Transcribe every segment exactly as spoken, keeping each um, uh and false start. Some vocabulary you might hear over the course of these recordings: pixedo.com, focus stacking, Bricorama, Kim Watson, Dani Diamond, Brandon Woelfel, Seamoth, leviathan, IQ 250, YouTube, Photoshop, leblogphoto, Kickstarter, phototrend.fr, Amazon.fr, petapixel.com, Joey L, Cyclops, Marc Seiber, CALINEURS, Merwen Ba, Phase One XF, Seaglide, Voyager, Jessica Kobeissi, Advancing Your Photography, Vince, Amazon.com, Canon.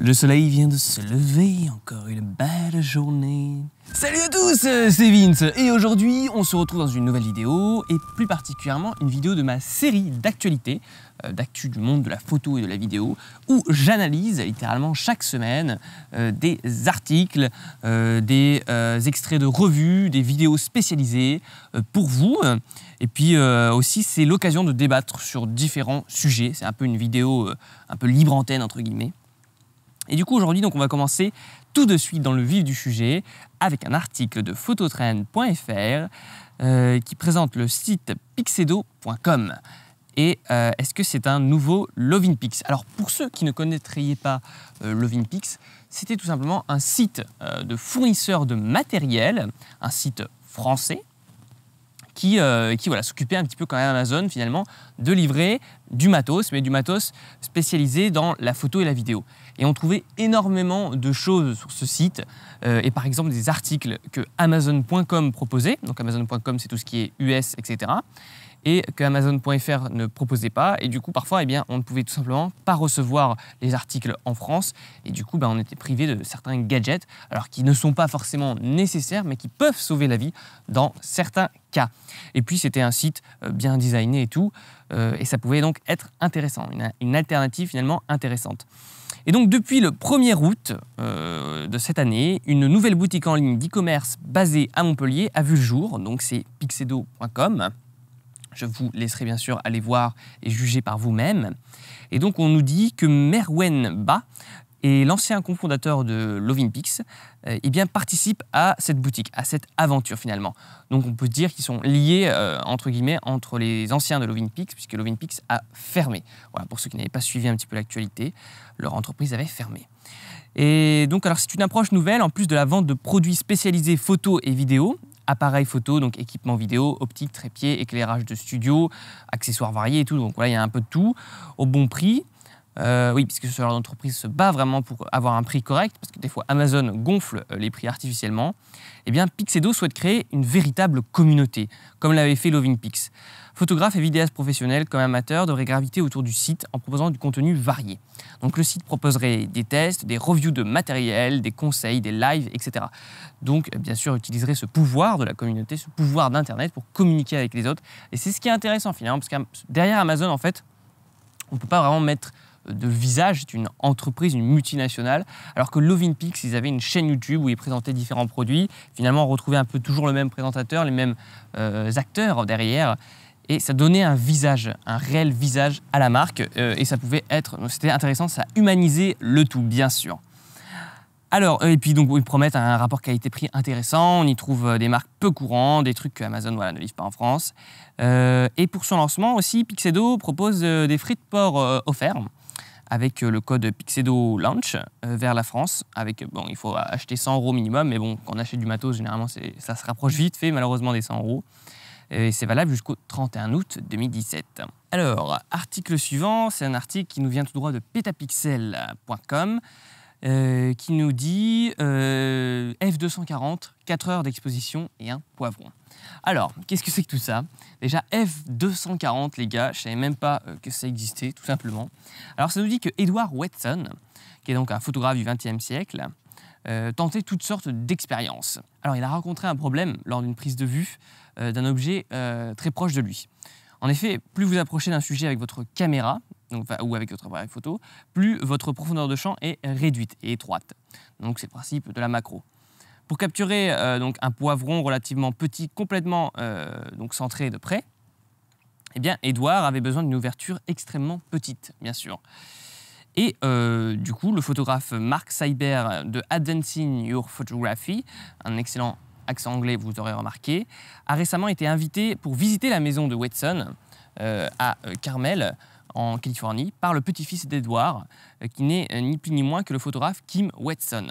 Le soleil vient de se lever, encore une belle journée. Salut à tous, c'est Vince et aujourd'hui on se retrouve dans une nouvelle vidéo et plus particulièrement une vidéo de ma série d'actualités, euh, d'actu du monde de la photo et de la vidéo où j'analyse littéralement chaque semaine euh, des articles, euh, des euh, extraits de revues, des vidéos spécialisées euh, pour vous. Et puis euh, aussi c'est l'occasion de débattre sur différents sujets, c'est un peu une vidéo euh, un peu libre antenne entre guillemets. Et du coup, aujourd'hui, donc, on va commencer tout de suite dans le vif du sujet avec un article de phototrend point F R euh, qui présente le site pixedo point com. Et euh, est-ce que c'est un nouveau Lovinpix? Alors, pour ceux qui ne connaîtraient pas euh, Lovinpix, c'était tout simplement un site euh, de fournisseur de matériel, un site français, qui, euh, qui voilà, s'occupait un petit peu quand même Amazon, finalement, de livrer du matos, mais du matos spécialisé dans la photo et la vidéo. Et on trouvait énormément de choses sur ce site, euh, et par exemple des articles que Amazon point com proposait, donc Amazon point com c'est tout ce qui est U S, et cetera, et que Amazon point F R ne proposait pas, et du coup parfois eh bien, on ne pouvait tout simplement pas recevoir les articles en France, et du coup ben, on était privé de certains gadgets, alors qui ne sont pas forcément nécessaires, mais qui peuvent sauver la vie dans certains cas. Et puis c'était un site bien designé et tout, euh, et ça pouvait donc être intéressant, une, une alternative finalement intéressante. Et donc depuis le premier août euh, de cette année, une nouvelle boutique en ligne d'e-commerce basée à Montpellier a vu le jour, donc c'est pixedo point com. Je vous laisserai bien sûr aller voir et juger par vous-même. Et donc on nous dit que Merwen Ba et l'ancien cofondateur de Lovinpix euh, eh bien, participe à cette boutique, à cette aventure finalement. Donc on peut dire qu'ils sont liés euh, entre guillemets entre les anciens de Lovinpix puisque Lovinpix a fermé. Voilà, pour ceux qui n'avaient pas suivi un petit peu l'actualité, leur entreprise avait fermé. Et donc alors c'est une approche nouvelle en plus de la vente de produits spécialisés photo et vidéo. Appareils photo, donc équipement vidéo, optique, trépied, éclairage de studio, accessoires variés et tout. Donc voilà, il y a un peu de tout au bon prix. Euh, oui, puisque ce genre d'entreprise se bat vraiment pour avoir un prix correct, parce que des fois Amazon gonfle les prix artificiellement. Eh bien, Pixedo souhaite créer une véritable communauté, comme l'avait fait Lovinpix. Photographes et vidéastes professionnels comme amateurs devraient graviter autour du site en proposant du contenu varié. Donc le site proposerait des tests, des reviews de matériel, des conseils, des lives, et cetera. Donc bien sûr utiliserait ce pouvoir de la communauté, ce pouvoir d'Internet pour communiquer avec les autres. Et c'est ce qui est intéressant finalement, parce que derrière Amazon en fait, on ne peut pas vraiment mettre de visage, c'est une entreprise, une multinationale, alors que Lovinpix, ils avaient une chaîne YouTube où ils présentaient différents produits. Finalement, on retrouvait un peu toujours le même présentateur, les mêmes euh, acteurs derrière, et ça donnait un visage, un réel visage à la marque, euh, et ça pouvait être, c'était intéressant, ça humanisait le tout, bien sûr. Alors, et puis donc ils promettent un rapport qualité-prix intéressant, on y trouve des marques peu courantes, des trucs que Amazon voilà, ne livre pas en France. Euh, et pour son lancement aussi, Pixedo propose des frais de port euh, offerts, avec le code Pixedo Launch euh, vers la France. Avec, bon, il faut acheter cent euros minimum, mais bon, quand on achète du matos, généralement, ça se rapproche vite fait, malheureusement, des cent euros. Et c'est valable jusqu'au trente et un août deux mille dix-sept. Alors, article suivant, c'est un article qui nous vient tout droit de petapixel point com, euh, qui nous dit euh, F deux cent quarante, quatre heures d'exposition et un poivron. Alors, qu'est-ce que c'est que tout ça? Déjà, F deux cent quarante, les gars, je ne savais même pas que ça existait, tout simplement. Alors, ça nous dit que Edward Weston, qui est donc un photographe du vingtième siècle, euh, tentait toutes sortes d'expériences. Alors, il a rencontré un problème lors d'une prise de vue euh, d'un objet euh, très proche de lui. En effet, plus vous approchez d'un sujet avec votre caméra, donc, ou avec votre appareil photo, plus votre profondeur de champ est réduite et étroite. Donc, c'est le principe de la macro. Pour capturer euh, donc un poivron relativement petit, complètement euh, donc centré de près, eh bien, Edouard avait besoin d'une ouverture extrêmement petite, bien sûr. Et euh, du coup, le photographe Marc Seiber de Advancing Your Photography, un excellent accent anglais, vous aurez remarqué, a récemment été invité pour visiter la maison de Weston euh, à Carmel, en Californie, par le petit-fils d'Edouard, euh, qui n'est euh, ni plus ni moins que le photographe Kim Watson.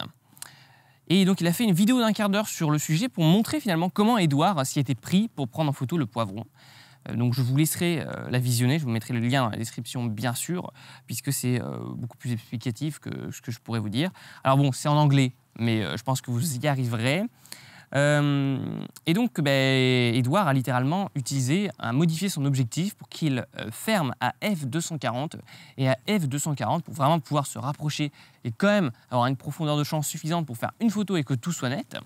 Et donc il a fait une vidéo d'un quart d'heure sur le sujet pour montrer finalement comment Edouard s'y était pris pour prendre en photo le poivron. Euh, donc je vous laisserai euh, la visionner, je vous mettrai le lien dans la description bien sûr, puisque c'est euh, beaucoup plus explicatif que ce que je pourrais vous dire. Alors bon, c'est en anglais, mais euh, je pense que vous y arriverez. Euh, et donc, bah, Edward a littéralement utilisé, a modifié son objectif pour qu'il ferme à f deux cent quarante et à f deux cent quarante pour vraiment pouvoir se rapprocher et quand même avoir une profondeur de champ suffisante pour faire une photo et que tout soit net.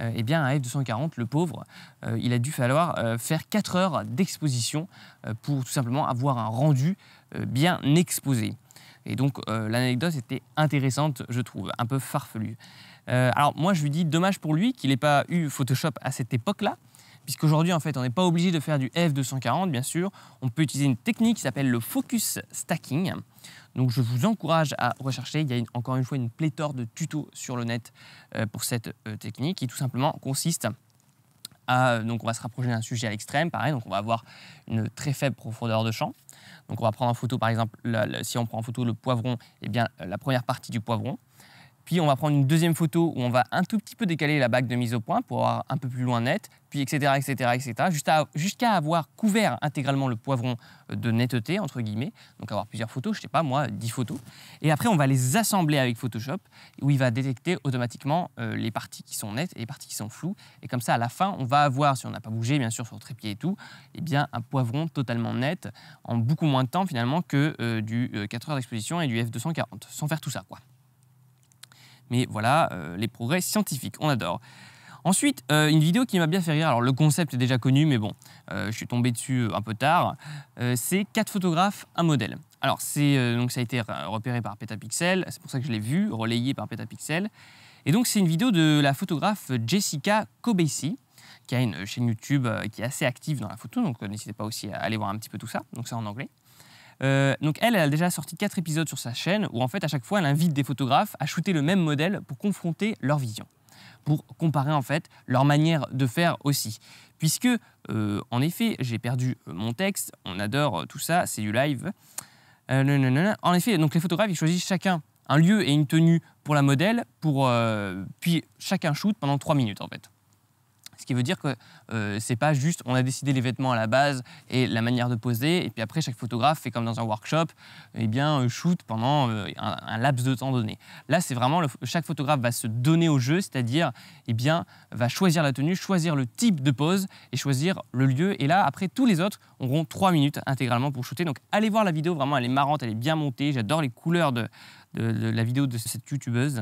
Euh, eh bien, à f deux cent quarante, le pauvre, euh, il a dû falloir euh, faire quatre heures d'exposition euh, pour tout simplement avoir un rendu euh, bien exposé. Et donc, euh, l'anecdote était intéressante, je trouve, un peu farfelue. Euh, alors, moi, je lui dis, dommage pour lui qu'il n'ait pas eu Photoshop à cette époque-là, puisqu'aujourd'hui, en fait, on n'est pas obligé de faire du f deux cent quarante, bien sûr. On peut utiliser une technique qui s'appelle le focus stacking. Donc, je vous encourage à rechercher. Il y a une, encore une fois une pléthore de tutos sur le net euh, pour cette euh, technique qui tout simplement consiste à... Donc, on va se rapprocher d'un sujet à l'extrême, pareil. Donc, on va avoir une très faible profondeur de champ. Donc, on va prendre en photo, par exemple, la, la, si on prend en photo le poivron, eh bien, la première partie du poivron. Puis on va prendre une deuxième photo où on va un tout petit peu décaler la bague de mise au point pour avoir un peu plus loin net, puis et cetera et cetera et cetera jusqu'à avoir couvert intégralement le poivron de netteté, entre guillemets, donc avoir plusieurs photos, je ne sais pas moi, dix photos. Et après on va les assembler avec Photoshop où il va détecter automatiquement euh, les parties qui sont nettes et les parties qui sont floues. Et comme ça à la fin on va avoir, si on n'a pas bougé bien sûr sur le trépied et tout, eh bien un poivron totalement net en beaucoup moins de temps finalement que euh, du euh, quatre heures d'exposition et du f deux cent quarante, sans faire tout ça quoi. Mais voilà, euh, les progrès scientifiques, on adore. Ensuite, euh, une vidéo qui m'a bien fait rire, alors le concept est déjà connu, mais bon, euh, je suis tombé dessus un peu tard, euh, c'est quatre photographes, un modèle. Alors, euh, donc, ça a été repéré par Petapixel, c'est pour ça que je l'ai vu, relayé par Petapixel. Et donc, c'est une vidéo de la photographe Jessica Kobeissi, qui a une chaîne YouTube qui est assez active dans la photo, donc n'hésitez pas aussi à aller voir un petit peu tout ça, donc c'est en anglais. Euh, donc elle, elle a déjà sorti quatre épisodes sur sa chaîne où en fait à chaque fois elle invite des photographes à shooter le même modèle pour confronter leur vision, pour comparer en fait leur manière de faire aussi. Puisque euh, en effet j'ai perdu mon texte, on adore tout ça, c'est du live. Euh, non, non, non. En effet donc les photographes ils choisissent chacun un lieu et une tenue pour la modèle, pour, euh, puis chacun shoot pendant trois minutes en fait. Ce qui veut dire que euh, c'est pas juste on a décidé les vêtements à la base et la manière de poser et puis après chaque photographe fait comme dans un workshop et eh bien shoot pendant euh, un, un laps de temps donné. Là c'est vraiment le, chaque photographe va se donner au jeu, c'est-à-dire eh bien va choisir la tenue, choisir le type de pose et choisir le lieu et là après tous les autres auront trois minutes intégralement pour shooter. Donc allez voir la vidéo, vraiment elle est marrante, elle est bien montée, j'adore les couleurs de, de, de la vidéo de cette youtubeuse.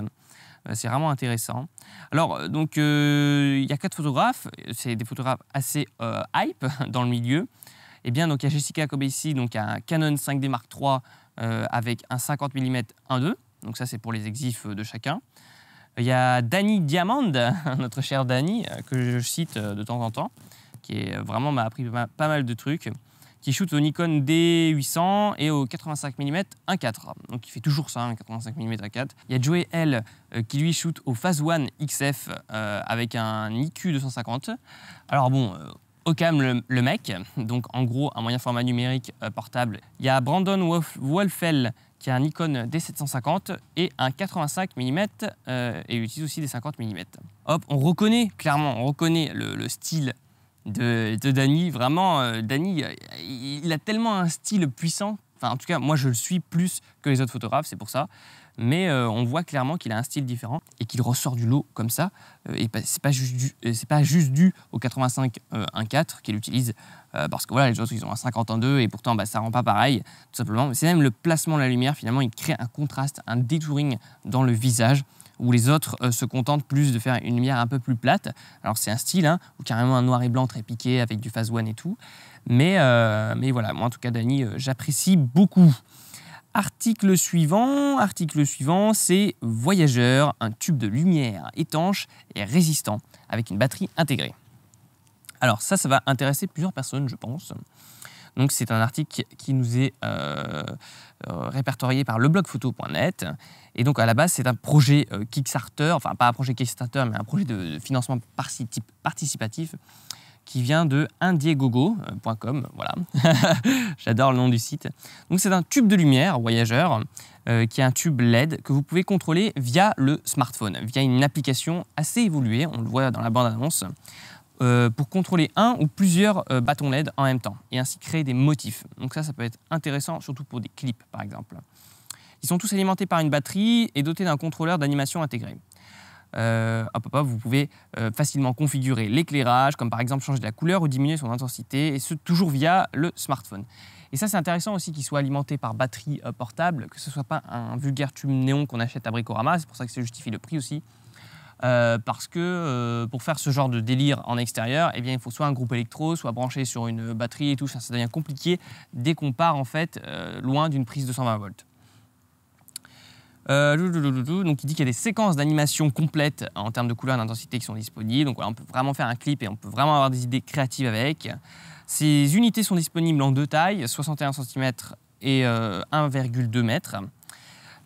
C'est vraiment intéressant. Alors, donc, il euh, y a quatre photographes. C'est des photographes assez euh, hype dans le milieu. Et bien, donc, il y a Jessica Kobeissi, donc, qui a un Canon cinq D Mark trois euh, avec un cinquante millimètres un deux. Donc, ça, c'est pour les exifs de chacun. Il y a Dani Diamond, notre cher Dani, que je cite de temps en temps, qui est, vraiment m'a appris pas mal de trucs, qui shoot au Nikon D huit cents et au quatre-vingt-cinq millimètres un quatre. Donc il fait toujours ça, hein, quatre-vingt-cinq millimètres un quatre. Il y a Joey L euh, qui lui shoot au Phase One X F euh, avec un I Q deux cent cinquante. Alors bon, euh, au calme le, le mec, donc en gros un moyen format numérique euh, portable. Il y a Brandon Woelfel qui a un Nikon D sept cent cinquante et un quatre-vingt-cinq millimètres euh, et utilise aussi des cinquante millimètres. Hop, on reconnaît clairement, on reconnaît le, le style de, de Dani, vraiment, euh, Dani, il, il a tellement un style puissant, enfin en tout cas moi je le suis plus que les autres photographes, c'est pour ça, mais euh, on voit clairement qu'il a un style différent et qu'il ressort du lot comme ça, euh, et c'est pas juste dû, c'est pas juste dû au quatre-vingt-cinq un quatre qu'il utilise, euh, parce que voilà les autres ils ont un cinquante un deux et pourtant bah, ça rend pas pareil, tout simplement, c'est même le placement de la lumière finalement, il crée un contraste, un detouring dans le visage, où les autres euh, se contentent plus de faire une lumière un peu plus plate. Alors c'est un style, hein, ou carrément un noir et blanc très piqué avec du phase one et tout. Mais, euh, mais voilà, moi en tout cas Dani, euh, j'apprécie beaucoup. Article suivant, article suivant, c'est Voyager, un tube de lumière étanche et résistant avec une batterie intégrée. Alors ça, ça va intéresser plusieurs personnes, je pense. Donc c'est un article qui nous est euh, euh, répertorié par leblogphoto point net. Et donc à la base c'est un projet euh, Kickstarter, enfin pas un projet Kickstarter mais un projet de, de financement participatif qui vient de indiegogo point com, voilà, j'adore le nom du site. Donc c'est un tube de lumière Voyager euh, qui est un tube L E D que vous pouvez contrôler via le smartphone, via une application assez évoluée, on le voit dans la bande-annonce. Euh, pour contrôler un ou plusieurs euh, bâtons L E D en même temps et ainsi créer des motifs. Donc ça, ça peut être intéressant, surtout pour des clips, par exemple. Ils sont tous alimentés par une batterie et dotés d'un contrôleur d'animation intégré. euh, hop, hop, hop, vous pouvez euh, facilement configurer l'éclairage, comme par exemple changer la couleur ou diminuer son intensité, et ce toujours via le smartphone. Et ça, c'est intéressant aussi qu'il soit alimenté par batterie euh, portable, que ce ne soit pas un vulgaire tube néon qu'on achète à Bricorama, c'est pour ça que ça justifie le prix aussi. Euh, parce que euh, pour faire ce genre de délire en extérieur, eh bien, il faut soit un groupe électro, soit branché sur une batterie et tout, ça, ça devient compliqué dès qu'on part en fait euh, loin d'une prise de cent vingt volts. Euh, donc il dit qu'il y a des séquences d'animation complètes en termes de couleurs et d'intensité qui sont disponibles, donc voilà, on peut vraiment faire un clip et on peut vraiment avoir des idées créatives avec. Ces unités sont disponibles en deux tailles, soixante et un centimètres et euh, un virgule deux mètres.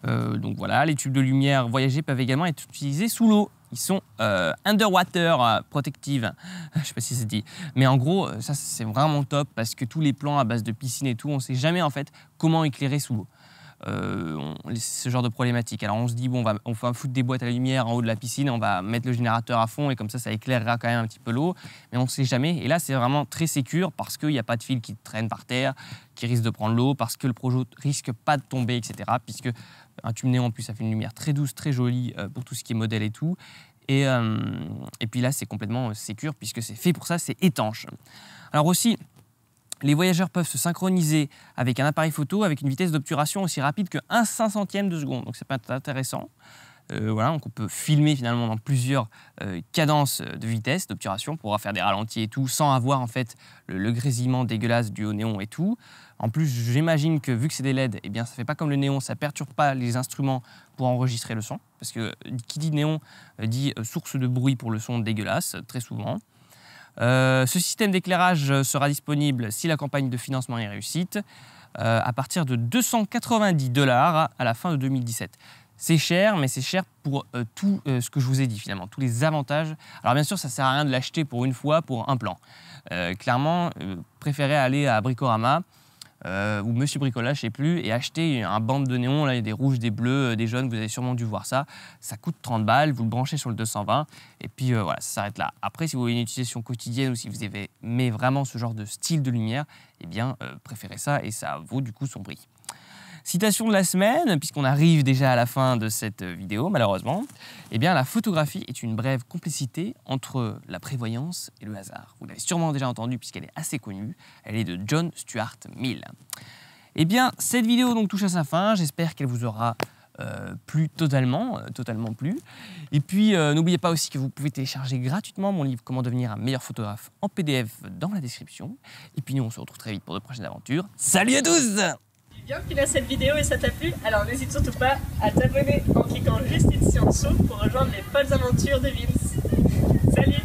Euh, donc voilà, les tubes de lumière Voyager peuvent également être utilisés sous l'eau. Ils sont euh, underwater protective, je sais pas si c'est dit, mais en gros ça c'est vraiment top parce que tous les plans à base de piscine et tout, on sait jamais en fait comment éclairer sous l'eau. Euh, on, ce genre de problématique. Alors on se dit bon, on va, on va foutre des boîtes à lumière en haut de la piscine, on va mettre le générateur à fond et comme ça ça éclairera quand même un petit peu l'eau, mais on ne sait jamais. Et là c'est vraiment très sécure parce qu'il n'y a pas de fil qui traîne par terre, qui risque de prendre l'eau, parce que le projet risque pas de tomber, et cetera. Puisque un tube néon en plus ça fait une lumière très douce, très jolie pour tout ce qui est modèle et tout. Et, euh, et puis là c'est complètement sécure puisque c'est fait pour ça, c'est étanche. Alors aussi, les voyageurs peuvent se synchroniser avec un appareil photo avec une vitesse d'obturation aussi rapide que un cinq centième de seconde. Donc, c'est pas intéressant. Euh, voilà, donc on peut filmer finalement dans plusieurs euh, cadences de vitesse d'obturation pour faire des ralentis et tout, sans avoir en fait le, le grésillement dégueulasse du haut néon et tout. En plus, j'imagine que vu que c'est des L E D, eh bien, ça fait pas comme le néon, ça perturbe pas les instruments pour enregistrer le son. Parce que qui dit néon dit source de bruit pour le son dégueulasse, très souvent. Euh, ce système d'éclairage sera disponible si la campagne de financement est réussite euh, à partir de deux cent quatre-vingt-dix dollars à la fin de deux mille dix-sept. C'est cher, mais c'est cher pour euh, tout euh, ce que je vous ai dit finalement, tous les avantages. Alors bien sûr, ça ne sert à rien de l'acheter pour une fois, pour un plan. Euh, clairement, euh, préférez aller à Bricorama euh, ou Monsieur Bricolage, je ne sais plus, et acheter un bande de néons, là, il y a des rouges, des bleus, des jaunes, vous avez sûrement dû voir ça. Ça coûte trente balles, vous le branchez sur le deux cent vingt, et puis euh, voilà, ça s'arrête là. Après, si vous avez une utilisation quotidienne ou si vous aimez vraiment ce genre de style de lumière, eh bien, euh, préférez ça, et ça vaut du coup son prix. Citation de la semaine, puisqu'on arrive déjà à la fin de cette vidéo, malheureusement. Eh bien, la photographie est une brève complicité entre la prévoyance et le hasard. Vous l'avez sûrement déjà entendue, puisqu'elle est assez connue. Elle est de John Stuart Mill. Eh bien, cette vidéo donc touche à sa fin. J'espère qu'elle vous aura euh, plu totalement, euh, totalement plu. Et puis, euh, n'oubliez pas aussi que vous pouvez télécharger gratuitement mon livre « Comment devenir un meilleur photographe » en P D F dans la description. Et puis, nous, on se retrouve très vite pour de prochaines aventures. Salut à tous! Bien que tu fasses cette vidéo et ça t'a plu, alors n'hésite surtout pas à t'abonner en cliquant juste ici en dessous pour rejoindre les folles aventures de Vince. Salut!